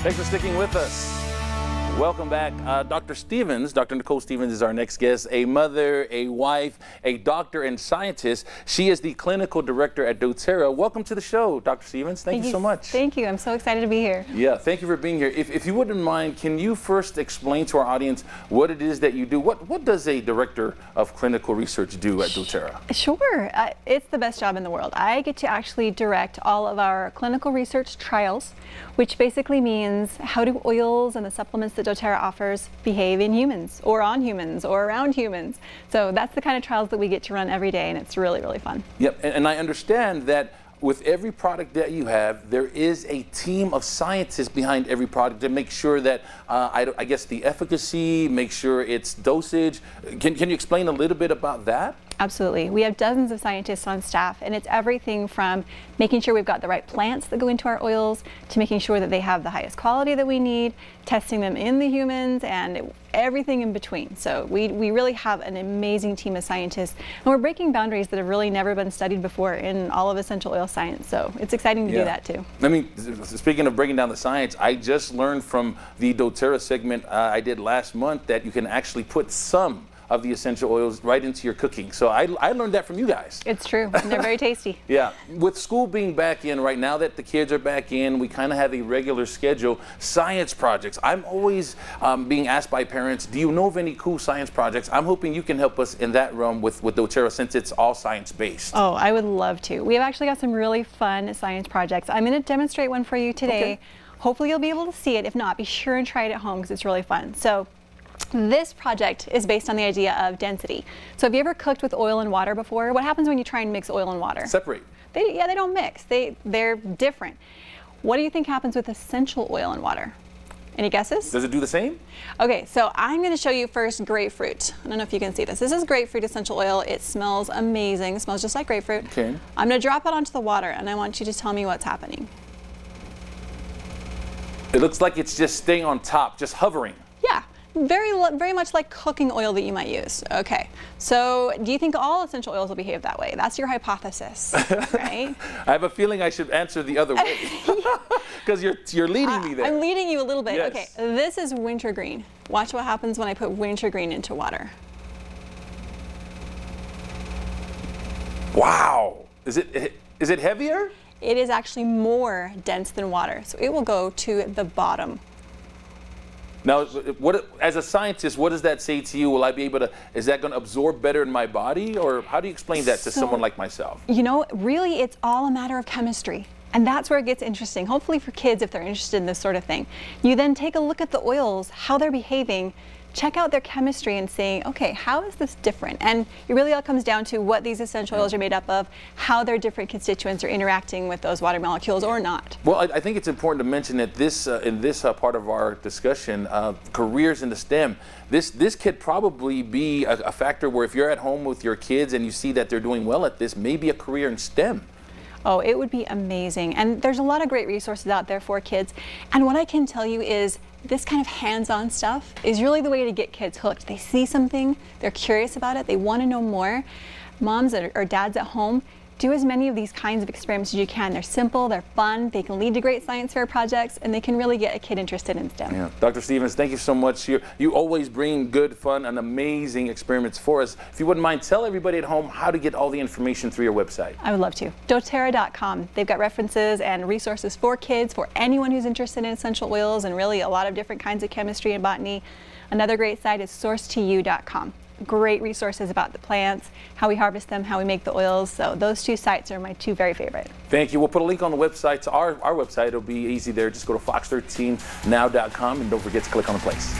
Thanks for sticking with us. Welcome back. Dr. Stevens, Dr. Nicole Stevens is our next guest, a mother, a wife, a doctor and scientist. She is the clinical director at doTERRA. Welcome to the show, Dr. Stevens. Thank you so much. Thank you. I'm so excited to be here. Yeah, thank you for being here. If you wouldn't mind, can you first explain to our audience what it is that you do? What does a director of clinical research do at doTERRA? Sure. It's the best job in the world. I get to actually direct all of our clinical research trials, which basically means how do oils and the supplements that doTERRA offers behave in humans or on humans or around humans. So that's the kind of trials that we get to run every day, and it's really, really fun. Yep, and I understand that with every product that you have, there is a team of scientists behind every product to make sure that, I guess, the efficacy, make sure it's dosage. Can you explain a little bit about that? Absolutely. We have dozens of scientists on staff, and it's everything from making sure we've got the right plants that go into our oils to making sure that they have the highest quality that we need, testing them in the humans, and everything in between. So we really have an amazing team of scientists, and we're breaking boundaries that have really never been studied before in all of essential oil science. So it's exciting to do that too. I mean, speaking of breaking down the science, I just learned from the doTERRA segment I did last month that you can actually put some of the essential oils right into your cooking. So I learned that from you guys. It's true, and they're very tasty. Yeah, with school being back in right now, that the kids are back in, we kind of have a regular schedule. Science projects, I'm always being asked by parents, do you know of any cool science projects? I'm hoping you can help us in that realm with doTERRA, since it's all science based. Oh, I would love to. We've actually got some really fun science projects. I'm gonna demonstrate one for you today. Okay. Hopefully you'll be able to see it. If not, be sure and try it at home because it's really fun. So this project is based on the idea of density. So have you ever cooked with oil and water before? What happens when you try and mix oil and water? Separate. They don't mix. They're different. What do you think happens with essential oil and water? Any guesses? Does it do the same? Okay, so I'm going to show you first grapefruit. I don't know if you can see this. This is grapefruit essential oil. It smells amazing. It smells just like grapefruit. Okay. I'm going to drop it onto the water, and I want you to tell me what's happening. It looks like it's just staying on top, just hovering. Yeah. Very much like cooking oil that you might use. Okay, so do you think all essential oils will behave that way? That's your hypothesis, right? I have a feeling I should answer the other way, because you're leading me there. I'm leading you a little bit. Yes. Okay, this is wintergreen. Watch what happens when I put wintergreen into water. Wow, is it heavier? It is actually more dense than water, so it will go to the bottom. Now, what, as a scientist, what does that say to you? Will I be able to, is that going to absorb better in my body? Or how do you explain that to someone like myself? You know, really, it's all a matter of chemistry. And that's where it gets interesting, hopefully for kids if they're interested in this sort of thing. You then take a look at the oils, how they're behaving, check out their chemistry and saying, okay, how is this different? And it really all comes down to what these essential oils are made up of, how their different constituents are interacting with those water molecules or not. Well, I think it's important to mention that this, in this part of our discussion, careers in the STEM, this could probably be a factor where if you're at home with your kids and you see that they're doing well at this, maybe a career in STEM. Oh, it would be amazing. And there's a lot of great resources out there for kids. And what I can tell you is this kind of hands-on stuff is really the way to get kids hooked. They see something, they're curious about it, they want to know more. Moms or dads at home, do as many of these kinds of experiments as you can. They're simple, they're fun, they can lead to great science fair projects, and they can really get a kid interested in STEM. Yeah. Dr. Stevens, thank you so much. You always bring good fun and amazing experiments for us. If you wouldn't mind, tell everybody at home how to get all the information through your website. I would love to. doTERRA.com. They've got references and resources for kids, for anyone who's interested in essential oils and really a lot of different kinds of chemistry and botany. Another great site is sourcetoyou.com. Great resources about the plants, how we harvest them, how we make the oils. So those two sites are my two very favorite. Thank you. We'll put a link on the website to our website. It'll be easy there. Just go to fox13now.com and don't forget to click on the place.